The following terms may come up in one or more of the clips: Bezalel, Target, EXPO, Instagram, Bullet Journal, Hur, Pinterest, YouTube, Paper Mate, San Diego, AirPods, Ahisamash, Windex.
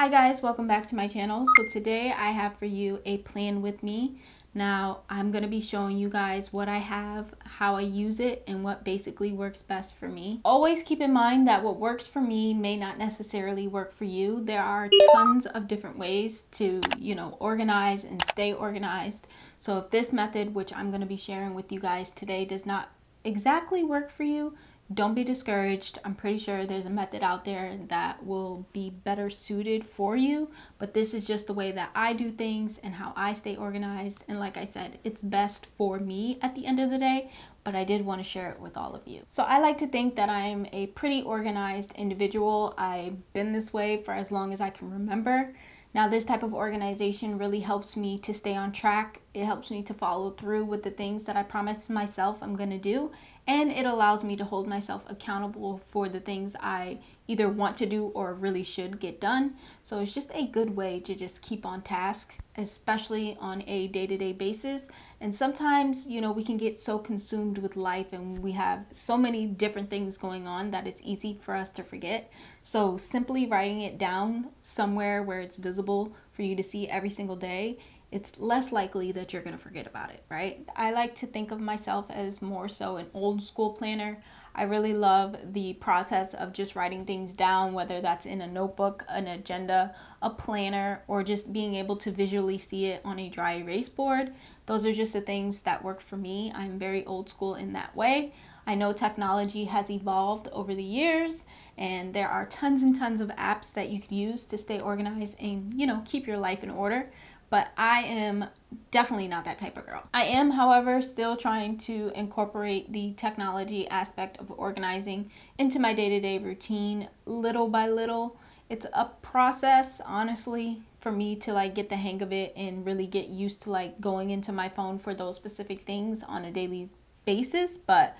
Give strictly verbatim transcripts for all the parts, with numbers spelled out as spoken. Hi guys, welcome back to my channel. So today I have for you a plan with me. Now I'm going to be showing you guys what I have, how I use it, and what basically works best for me. Always keep in mind that what works for me may not necessarily work for you. There are tons of different ways to, you know, organize and stay organized. So if this method, which I'm going to be sharing with you guys today, does not exactly work for you, don't be discouraged. I'm pretty sure there's a method out there that will be better suited for you, but this is just the way that I do things and how I stay organized. And like I said, it's best for me at the end of the day, but I did want to share it with all of you. So I like to think that I'm a pretty organized individual. I've been this way for as long as I can remember. Now, this type of organization really helps me to stay on track. It helps me to follow through with the things that I promised myself I'm going to do. And it allows me to hold myself accountable for the things I either want to do or really should get done. So it's just a good way to just keep on tasks, especially on a day-to-day basis. And sometimes, you know, we can get so consumed with life and we have so many different things going on that it's easy for us to forget. So simply writing it down somewhere where it's visible for you to see every single day, it's less likely that you're going to forget about it, right? I like to think of myself as more so an old school planner. I really love the process of just writing things down, whether that's in a notebook, an agenda, a planner, or just being able to visually see it on a dry erase board. Those are just the things that work for me. I'm very old school in that way. I know technology has evolved over the years, and there are tons and tons of apps that you could use to stay organized and, you know, keep your life in order. But I am definitely not that type of girl. I am, however, still trying to incorporate the technology aspect of organizing into my day-to-day routine little by little. It's a process, honestly, for me to like get the hang of it and really get used to like going into my phone for those specific things on a daily basis, but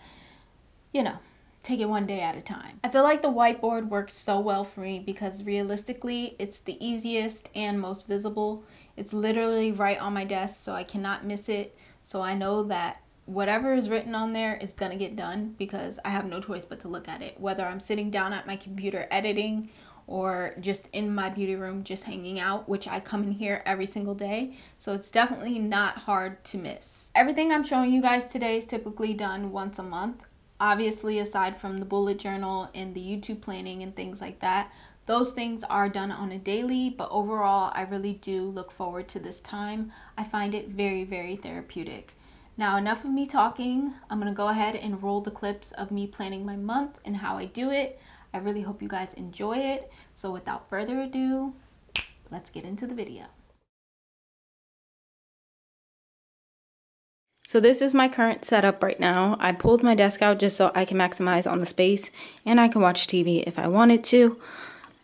you know, take it one day at a time. I feel like the whiteboard works so well for me because realistically, it's the easiest and most visible. It's literally right on my desk, so I cannot miss it. So I know that whatever is written on there is gonna get done because I have no choice but to look at it. Whether I'm sitting down at my computer editing or just in my beauty room just hanging out, which I come in here every single day. So it's definitely not hard to miss. Everything I'm showing you guys today is typically done once a month. Obviously, aside from the bullet journal and the YouTube planning and things like that, those things are done on a daily, but overall, I really do look forward to this time. I find it very, very therapeutic. Now, enough of me talking. I'm gonna go ahead and roll the clips of me planning my month and how I do it. I really hope you guys enjoy it. So without further ado, let's get into the video. So this is my current setup right now. I pulled my desk out just so I can maximize on the space and I can watch T V if I wanted to.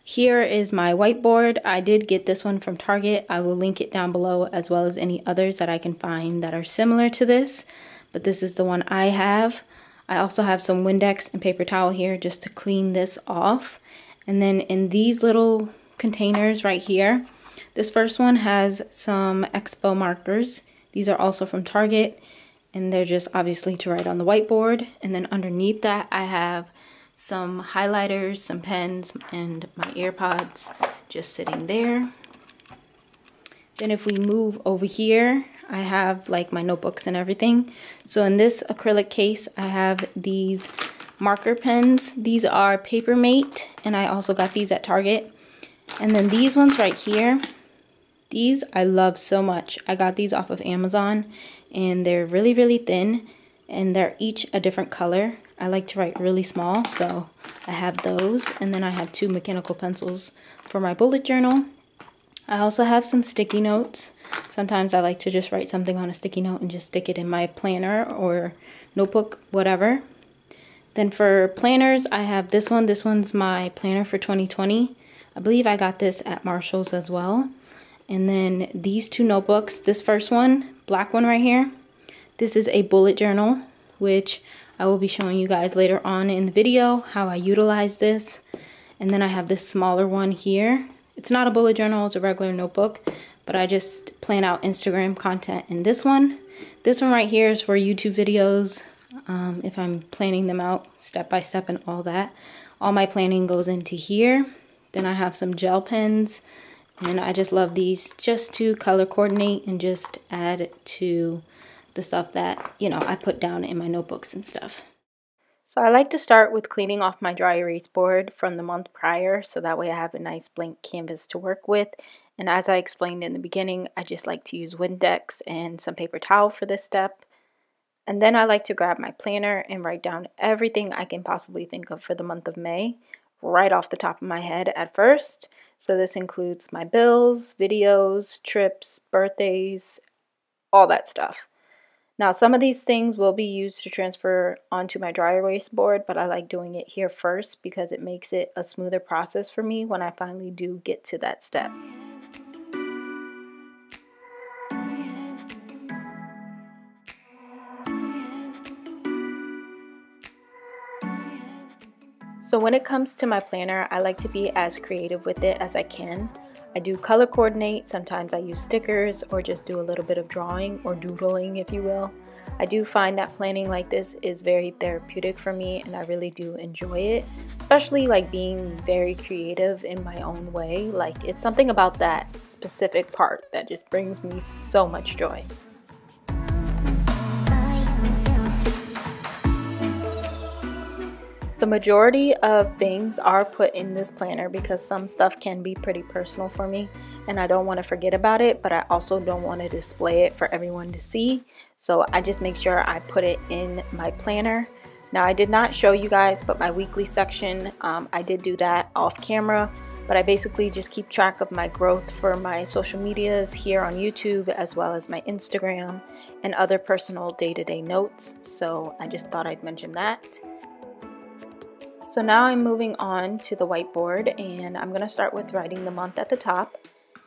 Here is my whiteboard. I did get this one from Target. I will link it down below as well as any others that I can find that are similar to this, but this is the one I have. I also have some Windex and paper towel here just to clean this off. And then in these little containers right here, this first one has some Expo markers. These are also from Target, and they're just obviously to write on the whiteboard. And then underneath that, I have some highlighters, some pens, and my AirPods just sitting there. Then if we move over here, I have like my notebooks and everything. So in this acrylic case, I have these marker pens. These are Paper Mate, and I also got these at Target. And then these ones right here, these I love so much. I got these off of Amazon and they're really, really thin and they're each a different color. I like to write really small, so I have those. And then I have two mechanical pencils for my bullet journal. I also have some sticky notes. Sometimes I like to just write something on a sticky note and just stick it in my planner or notebook, whatever. Then for planners, I have this one. This one's my planner for twenty twenty. I believe I got this at Marshall's as well. And then these two notebooks, this first one, black one right here, this is a bullet journal, which I will be showing you guys later on in the video how I utilize this. And then I have this smaller one here. It's not a bullet journal, it's a regular notebook, but I just plan out Instagram content in this one. This one right here is for YouTube videos, um, if I'm planning them out step by step and all that. All my planning goes into here. Then I have some gel pens, and I just love these just to color coordinate and just add to the stuff that, you know, I put down in my notebooks and stuff. So I like to start with cleaning off my dry erase board from the month prior, so that way I have a nice blank canvas to work with. And as I explained in the beginning, I just like to use Windex and some paper towel for this step. And then I like to grab my planner and write down everything I can possibly think of for the month of May, right off the top of my head at first. So this includes my bills, videos, trips, birthdays, all that stuff. Now, some of these things will be used to transfer onto my dry erase board, but I like doing it here first because it makes it a smoother process for me when I finally do get to that step. So when it comes to my planner, I like to be as creative with it as I can. I do color coordinate, sometimes I use stickers or just do a little bit of drawing or doodling, if you will. I do find that planning like this is very therapeutic for me, and I really do enjoy it, especially like being very creative in my own way. Like, it's something about that specific part that just brings me so much joy. The majority of things are put in this planner because some stuff can be pretty personal for me and I don't want to forget about it, but I also don't want to display it for everyone to see. So I just make sure I put it in my planner. Now, I did not show you guys, but my weekly section, um, I did do that off camera, but I basically just keep track of my growth for my social medias here on YouTube, as well as my Instagram and other personal day-to-day notes. So I just thought I'd mention that. So now I'm moving on to the whiteboard, and I'm going to start with writing the month at the top.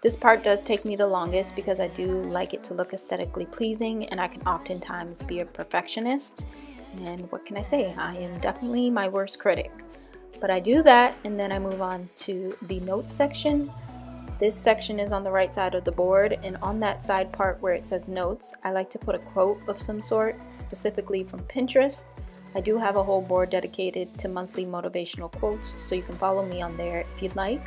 This part does take me the longest because I do like it to look aesthetically pleasing, and I can oftentimes be a perfectionist. And what can I say? I am definitely my worst critic. But I do that, and then I move on to the notes section. This section is on the right side of the board, and on that side part where it says notes, I like to put a quote of some sort, specifically from Pinterest. I do have a whole board dedicated to monthly motivational quotes, so you can follow me on there if you'd like,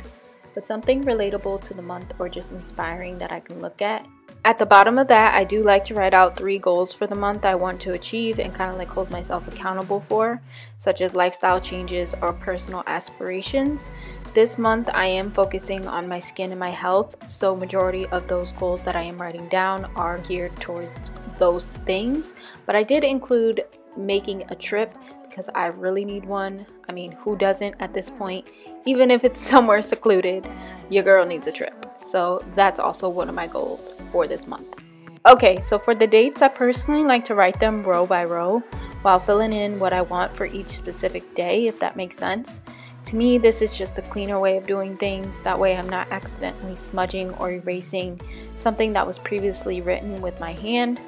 but something relatable to the month or just inspiring that I can look at. At the bottom of that, I do like to write out three goals for the month I want to achieve and kind of like hold myself accountable for, such as lifestyle changes or personal aspirations. This month I am focusing on my skin and my health, so majority of those goals that I am writing down are geared towards those things, but I did include making a trip because I really need one. I mean, who doesn't at this point? Even if it's somewhere secluded, your girl needs a trip. So that's also one of my goals for this month. Okay, so for the dates, I personally like to write them row by row while filling in what I want for each specific day, if that makes sense. To me, this is just a cleaner way of doing things. That way I'm not accidentally smudging or erasing something that was previously written with my hand.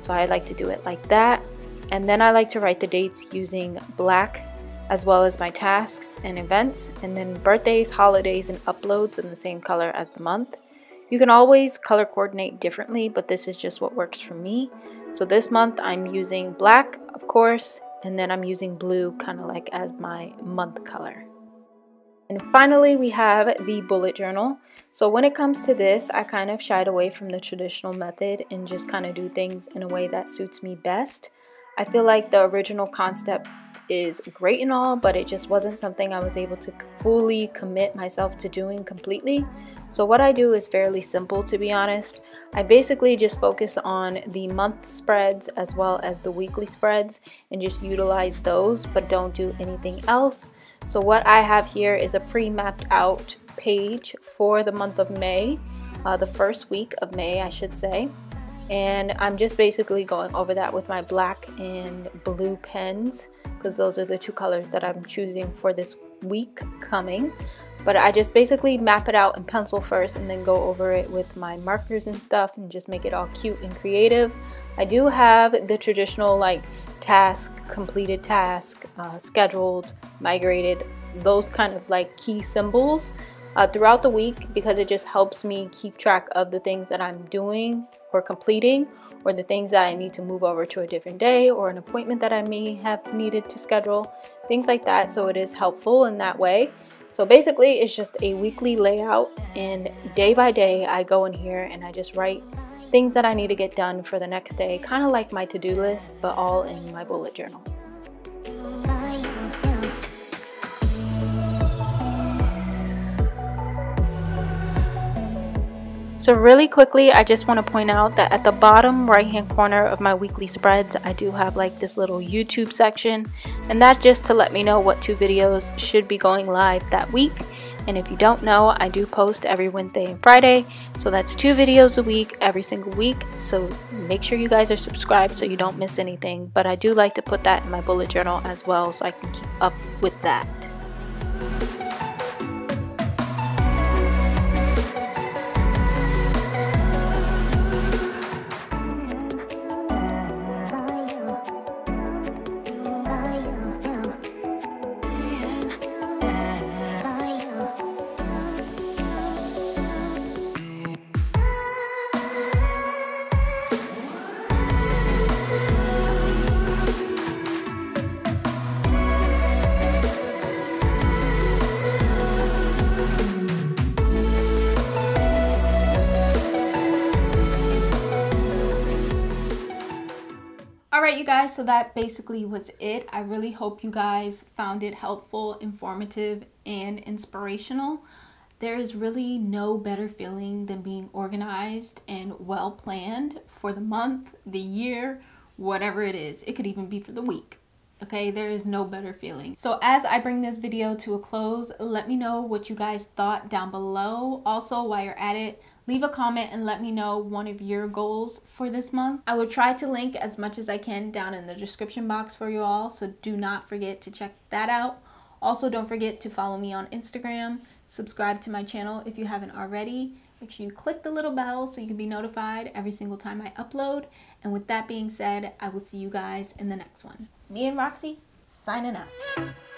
So I like to do it like that. And then I like to write the dates using black, as well as my tasks and events, and then birthdays, holidays, and uploads in the same color as the month. You can always color coordinate differently, but this is just what works for me. So this month I'm using black, of course, and then I'm using blue kind of like as my month color. And finally, we have the bullet journal. So when it comes to this, I kind of shied away from the traditional method and just kind of do things in a way that suits me best. I feel like the original concept is great and all, but it just wasn't something I was able to fully commit myself to doing completely. So what I do is fairly simple, to be honest. I basically just focus on the month spreads as well as the weekly spreads and just utilize those, but don't do anything else. So what I have here is a pre-mapped out page for the month of May, uh, the first week of May, I should say. And I'm just basically going over that with my black and blue pens because those are the two colors that I'm choosing for this week coming. But I just basically map it out in pencil first and then go over it with my markers and stuff and just make it all cute and creative. I do have the traditional like task, completed task, uh, scheduled, migrated, those kind of like key symbols uh, throughout the week because it just helps me keep track of the things that I'm doing or completing, or the things that I need to move over to a different day, or an appointment that I may have needed to schedule, things like that. So it is helpful in that way. So basically it's just a weekly layout, and day by day I go in here and I just write things that I need to get done for the next day, kind of like my to-do list, but all in my bullet journal. So really quickly, I just want to point out that at the bottom right hand corner of my weekly spreads, I do have like this little YouTube section, and that's just to let me know what two videos should be going live that week. And if you don't know, I do post every Wednesday and Friday, so that's two videos a week every single week, so make sure you guys are subscribed so you don't miss anything. But I do like to put that in my bullet journal as well so I can keep up with that. Alright you guys, so that basically was it. I really hope you guys found it helpful, informative, and inspirational. There is really no better feeling than being organized and well planned for the month, the year, whatever it is. It could even be for the week. Okay, there is no better feeling. So as I bring this video to a close, let me know what you guys thought down below. Also, while you're at it, leave a comment and let me know one of your goals for this month. I will try to link as much as I can down in the description box for you all, so do not forget to check that out. Also, don't forget to follow me on Instagram, subscribe to my channel if you haven't already. Make sure you click the little bell so you can be notified every single time I upload. And with that being said, I will see you guys in the next one. Me and Roxy, signing out.